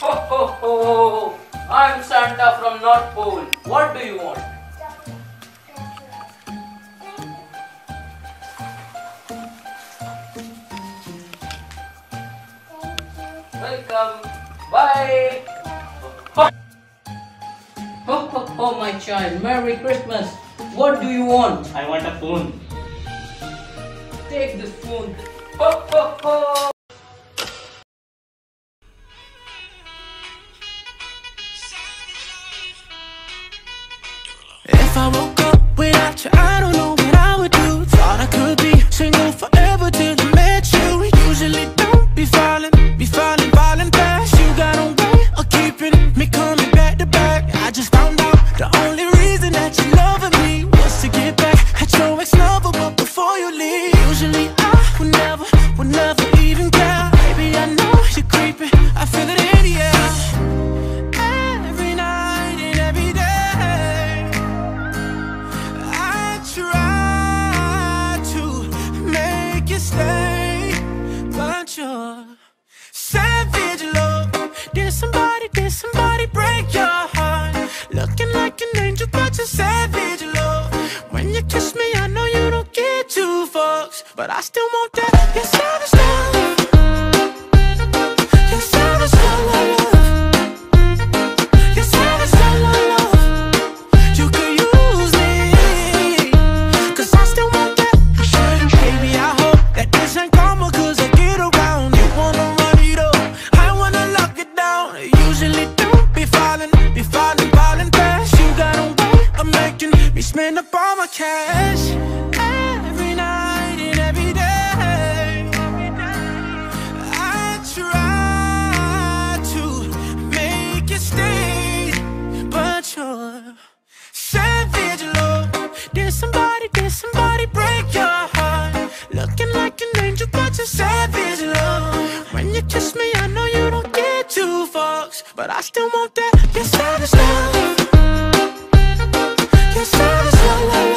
Ho ho ho! I'm Santa from North Pole. What do you want? Welcome. Bye. Ho ho ho, my child. Merry Christmas. What do you want? I want a phone. Take this phone. Ho ho ho. If I woke up without you, I don't know what I would do. Thought I could be single forever till I met you. Usually don't be falling fast. You got on way of keeping me coming back to back. I just found out the only reason that you're loving me was to get back at your ex-lover, but before you leave, usually I would never even care. Baby, I know you're creeping, I feel it in the air. Every night and every day I try to make you stay, but you're savage love. Did somebody break your heart? Looking like an angel, but you're savage love. When you kiss me, I know you don't get two fucks, but I still want that. You're savage love. You're savage love. You're savage love. You could use me, 'cause I still want that. Baby, I hope that this ain't karma, 'cause I get around. You wanna run it up, I wanna lock it down. I usually don't be falling fast. You got a way of making me spend up all my cash. Savage love. Did somebody break your heart? Looking like an angel, but you're savage love. When you kiss me, I know you don't get two fucks, but I still want that. You're savage love. You're savage love.